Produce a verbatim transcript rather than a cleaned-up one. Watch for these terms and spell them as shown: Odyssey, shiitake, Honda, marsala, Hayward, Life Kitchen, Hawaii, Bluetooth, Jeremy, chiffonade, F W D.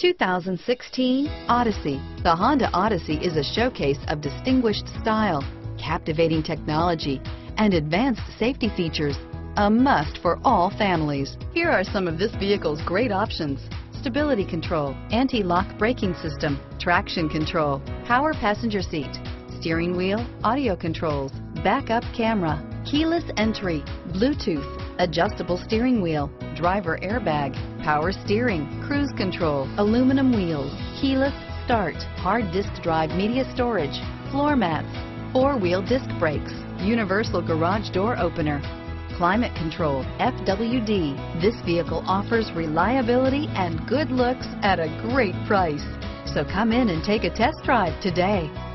two thousand sixteen Odyssey. The Honda Odyssey is a showcase of distinguished style, captivating technology, and advanced safety features, a must for all families. Here are some of this vehicle's great options: stability control, anti-lock braking system, traction control, power passenger seat, steering wheel audio controls, backup camera, keyless entry, Bluetooth, adjustable steering wheel, driver airbag, power steering, cruise control, aluminum wheels, keyless start, hard disk drive media storage, floor mats, four-wheel disc brakes, universal garage door opener, climate control, F W D. This vehicle offers reliability and good looks at a great price. So come in and take a test drive today.